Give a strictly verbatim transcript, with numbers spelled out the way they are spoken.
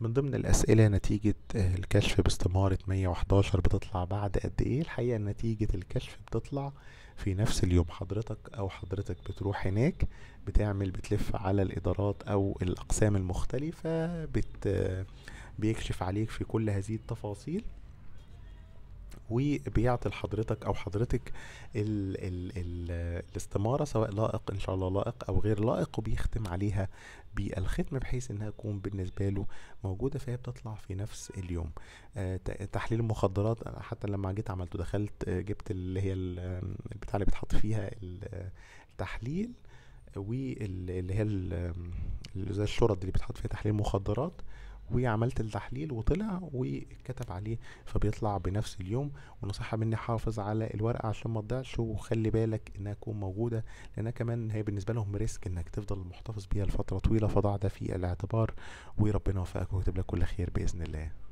من ضمن الأسئلة نتيجة الكشف باستمارة مية وحداشر بتطلع بعد قد ايه؟ الحقيقة نتيجة الكشف بتطلع في نفس اليوم، حضرتك أو حضرتك بتروح هناك بتعمل بتلف على الإدارات أو الأقسام المختلفة، بت بيكشف عليك في كل هذه التفاصيل وبيعطي لحضرتك او حضرتك ال ال ال الاستماره سواء لائق ان شاء الله لائق او غير لائق، وبيختم عليها بالختم بحيث انها تكون بالنسبه له موجوده، فهي بتطلع في نفس اليوم. آه تحليل المخدرات انا حتى لما جيت عملته دخلت آه جبت اللي هي البتاع اللي بتحط فيها التحليل واللي هي زي الشرط اللي بتحط فيها تحليل مخدرات، وعملت التحليل وطلع وكتب عليه، فبيطلع بنفس اليوم. ونصيحة مني حافظ على الورقة عشان ما تضيعش، وخلي بالك انها تكون موجودة لانها كمان هي بالنسبة لهم ريسك انك تفضل محتفظ بيها لفترة طويلة، فضع ده في الاعتبار وربنا يوفقك ويكتب لك كل خير بإذن الله.